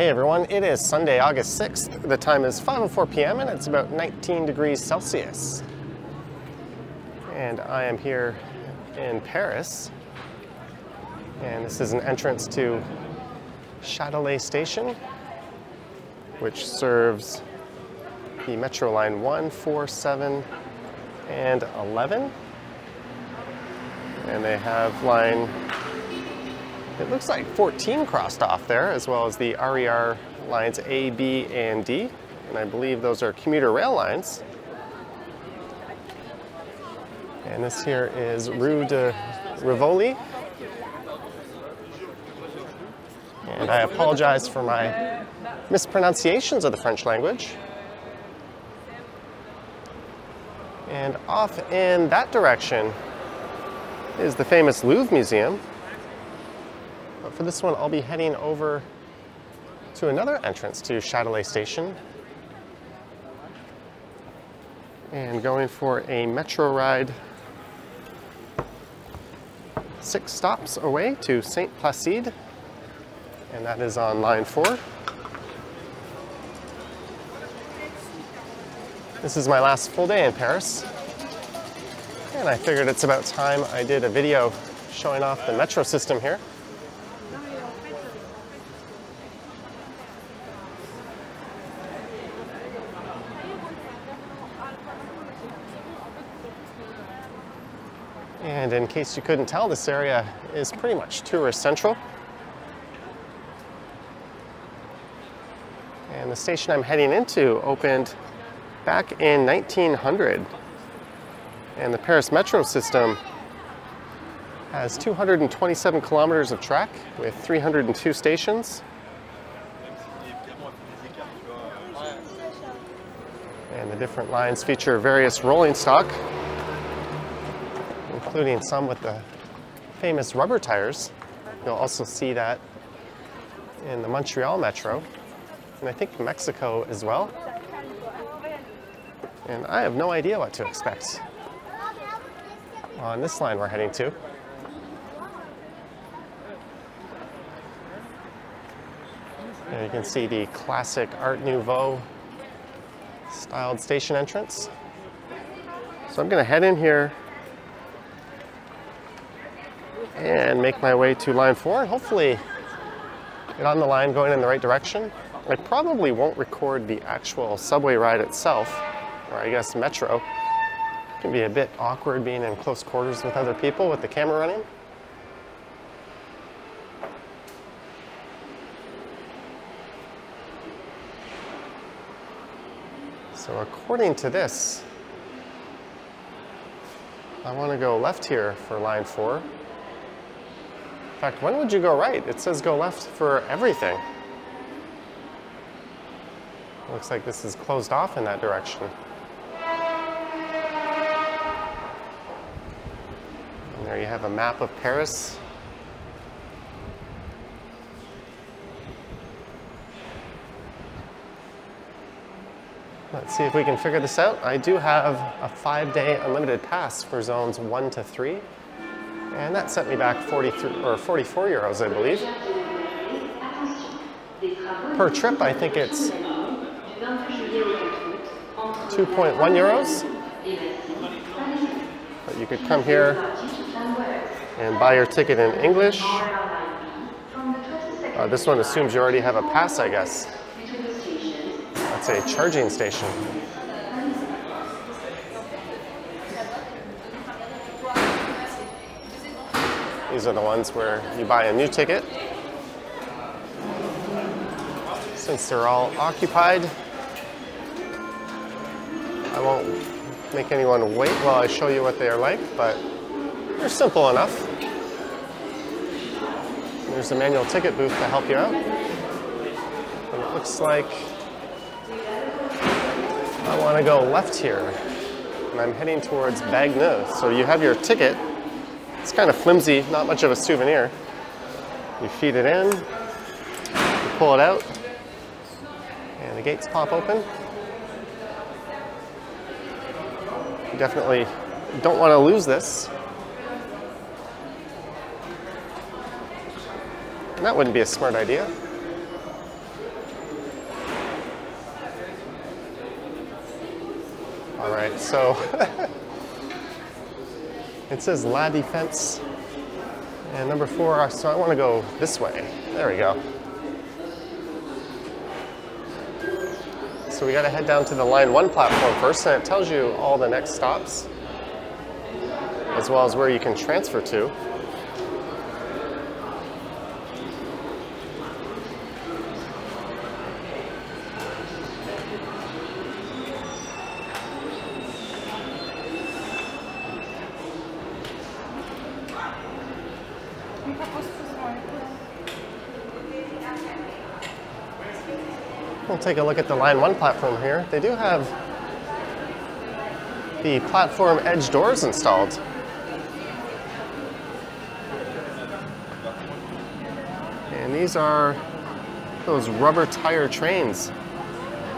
Hey everyone, it is Sunday, August 6th. The time is 5:04 p.m. and it's about 19 degrees Celsius. And I am here in Paris. And this is an entrance to Châtelet station, which serves the metro line 1, 4, 7, and 11. And they have line, it looks like 14 crossed off there, as well as the RER lines A, B, and D. And I believe those are commuter rail lines. And this here is Rue de Rivoli. And I apologize for my mispronunciations of the French language. And off in that direction is the famous Louvre Museum. But for this one, I'll be heading over to another entrance to Châtelet Station and going for a metro ride 6 stops away to Saint-Placide, and that is on line 4. This is my last full day in Paris, and I figured it's about time I did a video showing off the metro system here. And in case you couldn't tell, this area is pretty much tourist central. And the station I'm heading into opened back in 1900. And the Paris Metro system has 227 kilometers of track with 302 stations. And the different lines feature various rolling stock, including some with the famous rubber tires. You'll also see that in the Montreal Metro, and I think Mexico as well. And I have no idea what to expect on this line we're heading to. And you can see the classic Art Nouveau styled station entrance. So I'm going to head in here and make my way to line 4 and hopefully get on the line going in the right direction. I probably won't record the actual subway ride itself, or I guess metro. It can be a bit awkward being in close quarters with other people with the camera running. So according to this, I want to go left here for line 4. In fact, when would you go right? It says go left for everything. Looks like this is closed off in that direction. And there you have a map of Paris. Let's see if we can figure this out. I do have a 5-day unlimited pass for zones 1 to 3. And that sent me back 43 or 44 euros, I believe. Per trip, I think it's 2.1 euros. But you could come here and buy your ticket in English. This one assumes you already have a pass, I guess. That's a charging station. These are the ones where you buy a new ticket. Since they're all occupied, I won't make anyone wait while I show you what they are like, but they're simple enough. There's a manual ticket booth to help you out. And it looks like I want to go left here. And I'm heading towards Bagneux. So you have your ticket. It's kind of flimsy, not much of a souvenir. You feed it in, you pull it out, and the gates pop open. You definitely don't want to lose this. And that wouldn't be a smart idea. now, right? So it says La Defense and number 4, so I want to go this way. There we go. So we got to head down to the Line 1 platform first, and it tells you all the next stops, as well as where you can transfer to. We'll take a look at the Line 1 platform here. They do have the platform edge doors installed. And these are those rubber tire trains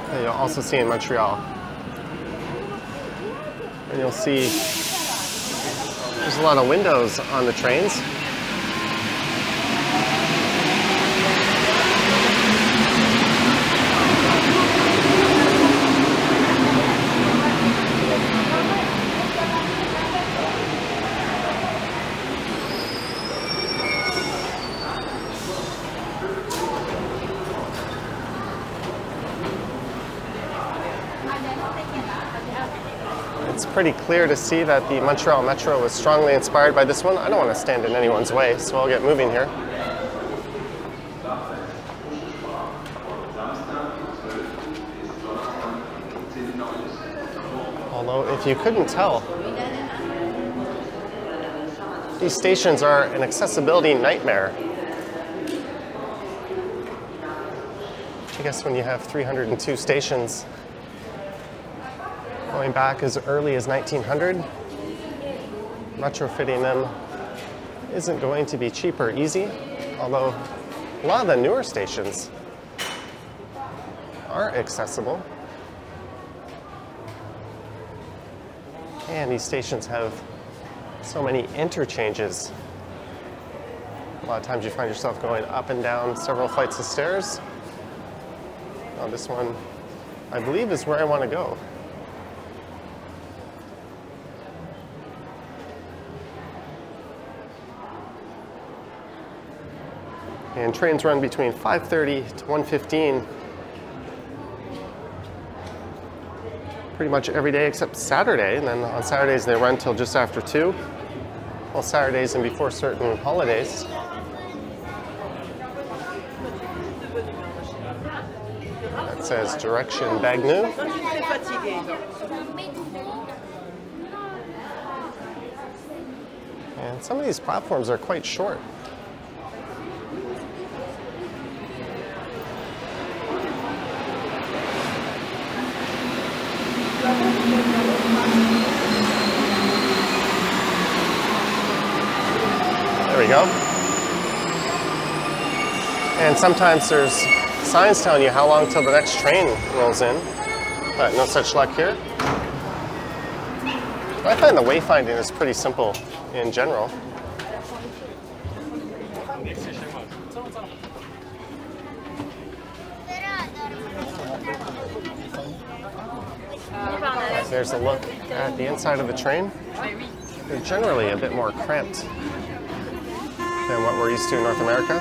that you'll also see in Montreal. And you'll see there's a lot of windows on the trains. Pretty clear to see that the Montreal Metro was strongly inspired by this one. I don't want to stand in anyone's way, so I'll get moving here. Although, if you couldn't tell, these stations are an accessibility nightmare. I guess when you have 302 stations, going back as early as 1900, retrofitting them isn't going to be cheap or easy, although a lot of the newer stations are accessible. And these stations have so many interchanges. A lot of times you find yourself going up and down several flights of stairs. Now this one, I believe, is where I want to go. And trains run between 5:30 to 1:15 pretty much every day except Saturday. And then on Saturdays they run till just after 2. Well, Saturdays and before certain holidays. That says direction Bagneux. And some of these platforms are quite short. There we go. And sometimes there's signs telling you how long till the next train rolls in, but no such luck here. I find the wayfinding is pretty simple in general. There's a look at the inside of the train. They're generally a bit more cramped than what we're used to in North America.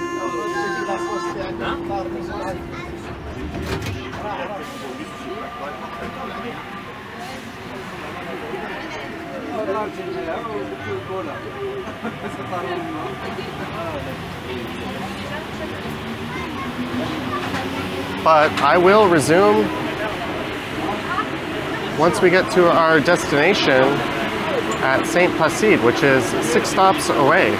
But I will resume once we get to our destination at Saint-Placide, which is 6 stops away.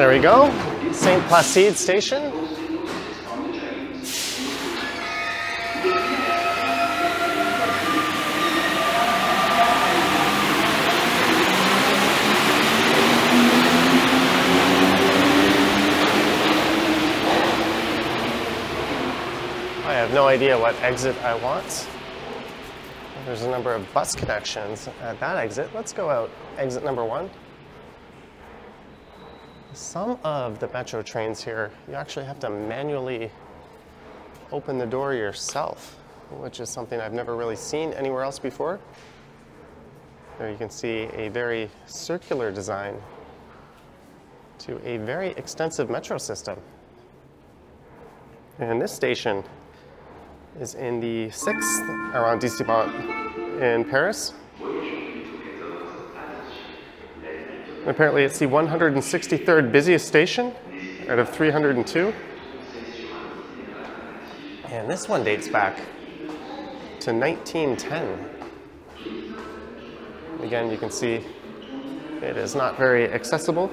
There we go. Saint-Placide station. I have no idea what exit I want. There's a number of bus connections at that exit. Let's go out exit number 1. Some of the metro trains here, you actually have to manually open the door yourself, which is something I've never really seen anywhere else before. There you can see a very circular design to a very extensive metro system. And this station is in the 6th arrondissement in Paris. Apparently it's the 163rd busiest station out of 302. And this one dates back to 1910. Again, you can see it is not very accessible.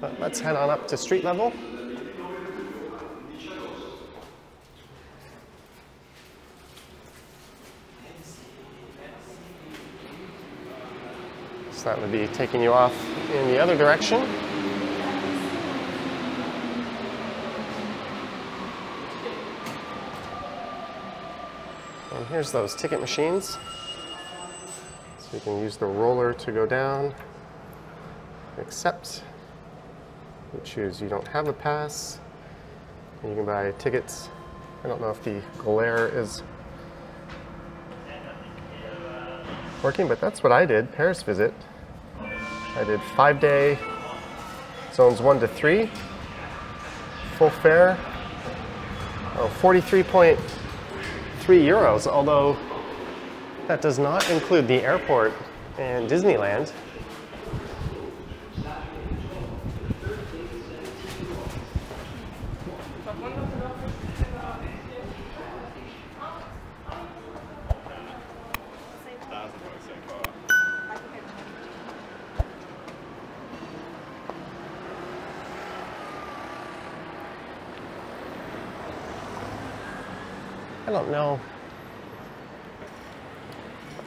But let's head on up to street level. So that would be taking you off in the other direction. And here's those ticket machines. So you can use the roller to go down, accept. You choose you don't have a pass. And you can buy tickets. I don't know if the glare is working, but that's what I did, Paris visit. I did 5-day zones 1 to 3, full fare, oh, 43.3 euros, although that does not include the airport and Disneyland. I don't know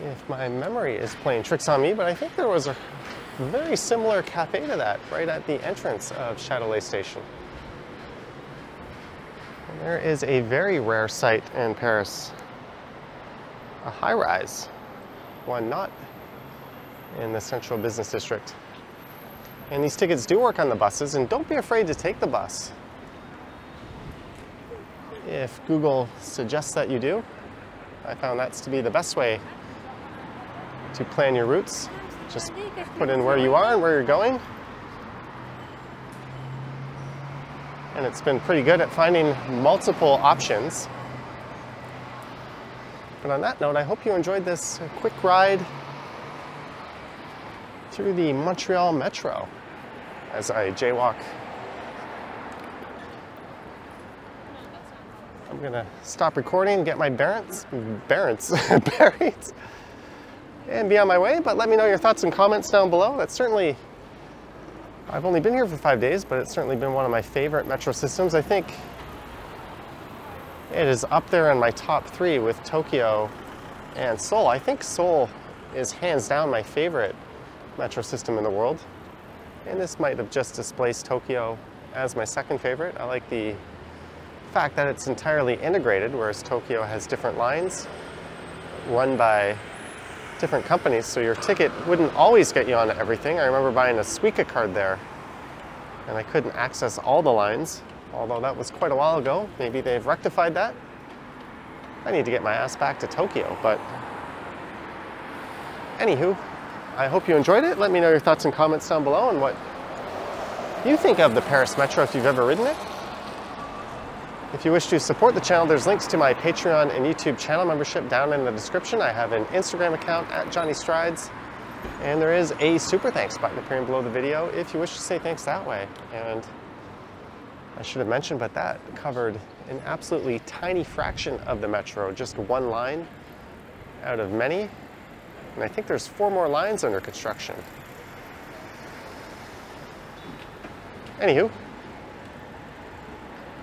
if my memory is playing tricks on me, but I think there was a very similar cafe to that right at the entrance of Châtelet station. And there is a very rare sight in Paris, a high-rise, one not in the central business district. And these tickets do work on the buses, and don't be afraid to take the bus. If Google suggests that you do, I found that's to be the best way to plan your routes. Just put in where you are and where you're going. And it's been pretty good at finding multiple options. But on that note, I hope you enjoyed this quick ride through the Montreal Metro as I jaywalk. I'm gonna stop recording, get my bearings, and be on my way. But let me know your thoughts and comments down below. That's certainly, I've only been here for 5 days, but it's certainly been one of my favorite metro systems. I think it is up there in my top 3 with Tokyo and Seoul. I think Seoul is hands down my favorite metro system in the world. And this might have just displaced Tokyo as my second favorite. I like the fact that it's entirely integrated, whereas Tokyo has different lines run by different companies, so your ticket wouldn't always get you onto everything. I remember buying a Suica card there, and I couldn't access all the lines, although that was quite a while ago. Maybe they've rectified that. I need to get my ass back to Tokyo, but anywho, I hope you enjoyed it. Let me know your thoughts and comments down below and what you think of the Paris Metro if you've ever ridden it. If you wish to support the channel, there's links to my Patreon and YouTube channel membership down in the description. I have an Instagram account at Johnny Strides, and there is a super thanks button appearing below the video if you wish to say thanks that way. And I should have mentioned, but that covered an absolutely tiny fraction of the metro, just one line out of many. And I think there's 4 more lines under construction. Anywho,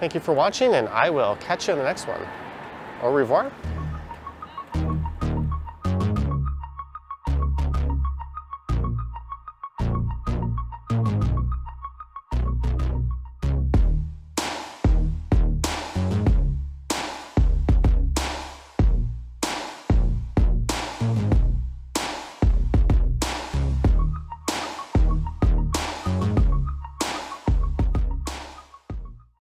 thank you for watching, and I will catch you in the next one. Au revoir.